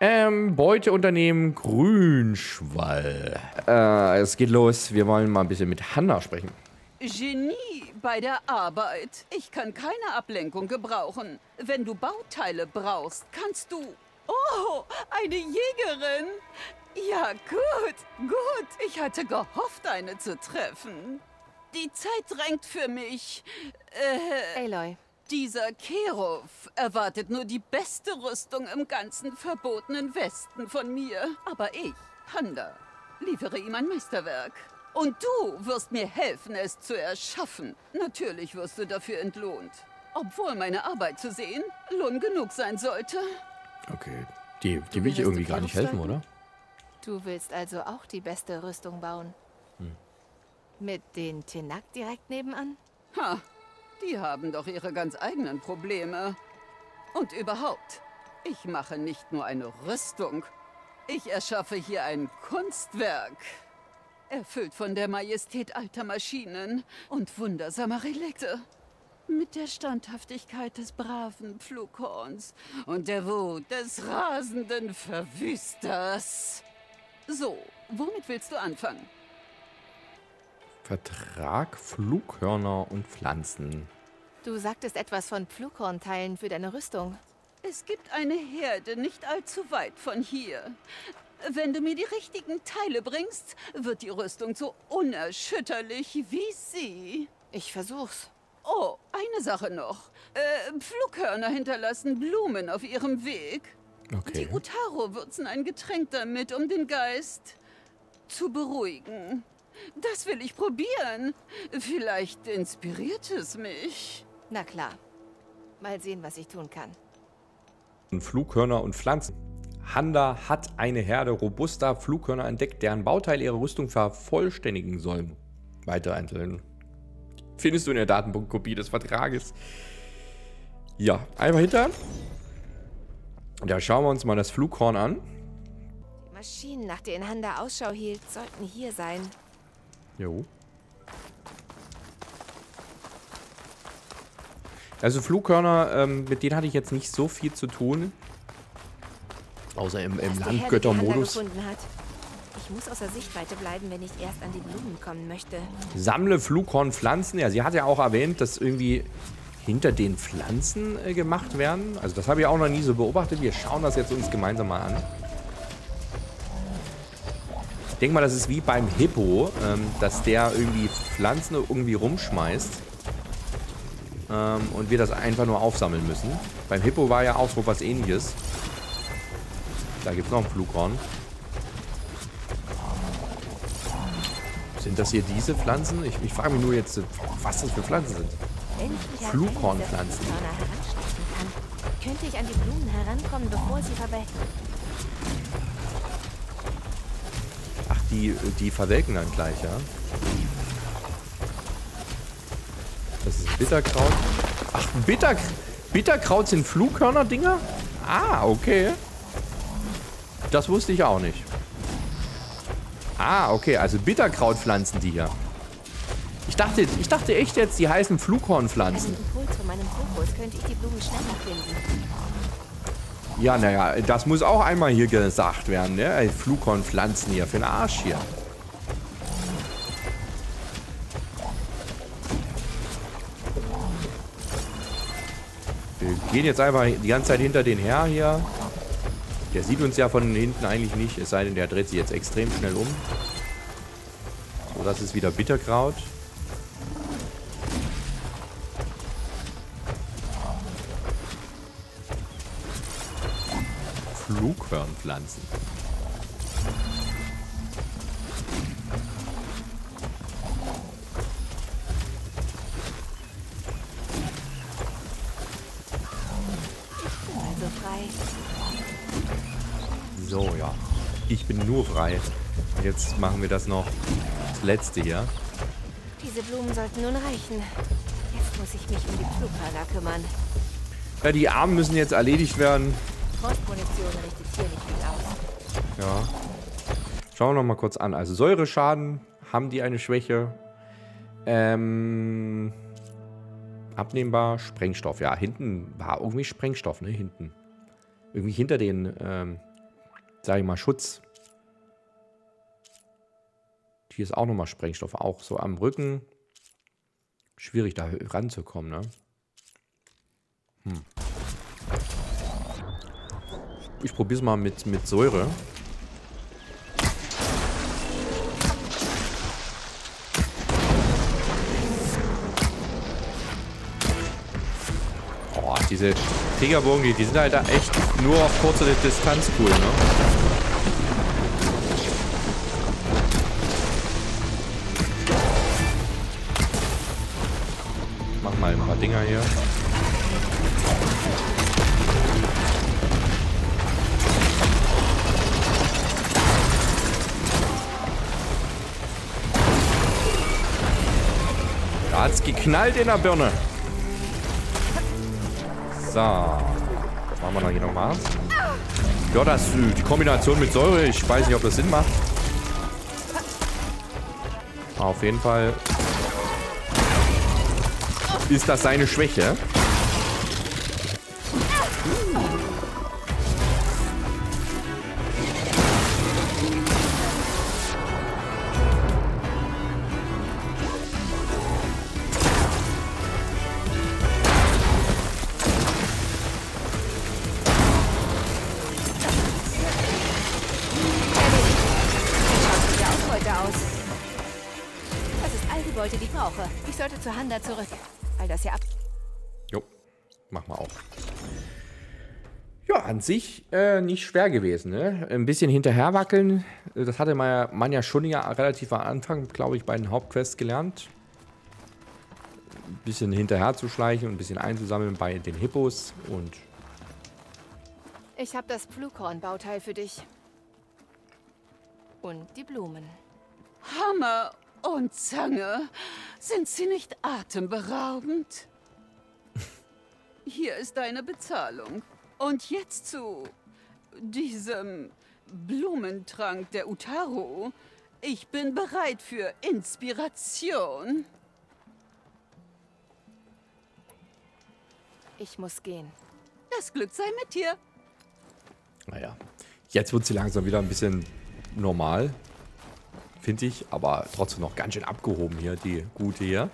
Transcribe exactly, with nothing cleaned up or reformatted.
Ähm, Beuteunternehmen Grünschwall. Äh, es geht los. Wir wollen mal ein bisschen mit Handa sprechen. Genie bei der Arbeit. Ich kann keine Ablenkung gebrauchen. Wenn du Bauteile brauchst, kannst du... Oh, eine Jägerin. Ja, gut, gut. Ich hatte gehofft, eine zu treffen. Die Zeit drängt für mich. Äh, Aloy. Dieser Kerov erwartet nur die beste Rüstung im ganzen verbotenen Westen von mir. Aber ich, Handa, liefere ihm ein Meisterwerk. Und du wirst mir helfen, es zu erschaffen. Natürlich wirst du dafür entlohnt. Obwohl meine Arbeit zu sehen Lohn genug sein sollte. Okay, die, die will ich irgendwie gar nicht helfen, oder? Du willst also auch die beste Rüstung bauen. Hm. Mit den Tenakth direkt nebenan? Ha, die haben doch ihre ganz eigenen Probleme. Und überhaupt, ich mache nicht nur eine Rüstung. Ich erschaffe hier ein Kunstwerk. Erfüllt von der Majestät alter Maschinen und wundersamer Relikte. Mit der Standhaftigkeit des braven Pflughorns und der Wut des rasenden Verwüsters. So, womit willst du anfangen? Vertrag Pflughörner und Pflanzen. Du sagtest etwas von Pflughornteilen für deine Rüstung. Es gibt eine Herde nicht allzu weit von hier. Wenn du mir die richtigen Teile bringst, wird die Rüstung so unerschütterlich wie sie. Ich versuch's. Oh, eine Sache noch. Äh, Pflughörner hinterlassen Blumen auf ihrem Weg. Okay. Die Utaro würzen ein Getränk damit, um den Geist zu beruhigen. Das will ich probieren. Vielleicht inspiriert es mich. Na klar. Mal sehen, was ich tun kann. Pflughörner und Pflanzen. Handa hat eine Herde robuster Pflughörner entdeckt, deren Bauteile ihre Rüstung vervollständigen sollen. Weitere Einzelheiten findest du in der Datenbankkopie des Vertrages. Ja, einmal hinter. Da schauen wir uns mal das Pflughorn an. Die Maschinen, nach denen Handa Ausschau hielt, sollten hier sein. Jo. Also Pflughörner, ähm, mit denen hatte ich jetzt nicht so viel zu tun. Außer im, im Landgöttermodus. Ich muss außer Sichtweite bleiben, wenn ich erst an die Blumen kommen möchte. Sammle Pflughornpflanzen. Ja, sie hat ja auch erwähnt, dass irgendwie hinter den Pflanzen äh, gemacht werden. Also das habe ich auch noch nie so beobachtet. Wir schauen das jetzt uns gemeinsam mal an. Ich denke mal, das ist wie beim Hippo, ähm, dass der irgendwie Pflanzen irgendwie rumschmeißt. Ähm, und wir das einfach nur aufsammeln müssen. Beim Hippo war ja auch so was Ähnliches. Da gibt es noch ein Pflughorn. Sind das hier diese Pflanzen? Ich, ich frage mich nur jetzt, was das für Pflanzen sind. Pflughornpflanzen. Könnte ich an die Blumen herankommen, bevor sie verwelken? Ach, die, die verwelken dann gleich, ja? Das ist Bitterkraut. Ach, Bitter, Bitterkraut sind Pflughörner-Dinger? Ah, okay. Das wusste ich auch nicht. Ah, okay, also Bitterkrautpflanzen die hier. Ich dachte, ich dachte echt jetzt, die heißen Pflughornpflanzen. Ja, naja, das muss auch einmal hier gesagt werden, ne? Pflughornpflanzen hier, für den Arsch hier. Wir gehen jetzt einfach die ganze Zeit hinter den her hier. Der sieht uns ja von hinten eigentlich nicht, es sei denn, der dreht sich jetzt extrem schnell um. So, das ist wieder Bitterkraut. Pflughörnpflanzen. So, ja. Ich bin nur frei. Jetzt machen wir das noch. Das letzte hier. Diese Blumen sollten nun reichen. Jetzt muss ich mich um die Pflughörner kümmern. Ja, die Armen müssen jetzt erledigt werden. Postproduktion richtet hier nicht viel aus. Ja. Schauen wir noch mal kurz an. Also Säureschaden. Haben die eine Schwäche? Ähm. Abnehmbar. Sprengstoff. Ja, hinten war irgendwie Sprengstoff, ne? Hinten. Irgendwie hinter den, ähm. sage ich mal, Schutz. Hier ist auch nochmal Sprengstoff, auch so am Rücken. Schwierig, da ranzukommen, ne? Hm. Ich probiere es mal mit, mit Säure. Oh, diese Kriegerbogen, die, die sind halt da echt nur auf kurze Distanz cool, ne? Mal ein paar Dinger hier. Da hat's geknallt in der Birne. So. Was machen wir dann hier nochmal? Ja, das, die Kombination mit Säure, ich weiß nicht, ob das Sinn macht. Aber auf jeden Fall ist das seine Schwäche? Schaut heute aus. Das ist all die Beute, die ich brauche. Ich sollte zu Handa zurück. All das hier ab. Jo, machen wir auch. Ja, an sich äh, nicht schwer gewesen, ne? Ein bisschen hinterher wackeln. Das hatte man ja, man ja schon ja relativ am Anfang, glaube ich, bei den Hauptquests gelernt. Ein bisschen hinterher zu schleichen und ein bisschen einzusammeln bei den Hippos und. Ich habe das Pflughorn-Bauteil für dich. Und die Blumen. Hammer! Und Zange, sind sie nicht atemberaubend? Hier ist deine Bezahlung. Und jetzt zu diesem Blumentrank der Utaro. Ich bin bereit für Inspiration. Ich muss gehen. Das Glück sei mit dir. Naja, jetzt wird sie langsam wieder ein bisschen normal. Finde ich, aber trotzdem noch ganz schön abgehoben hier, die gute hier.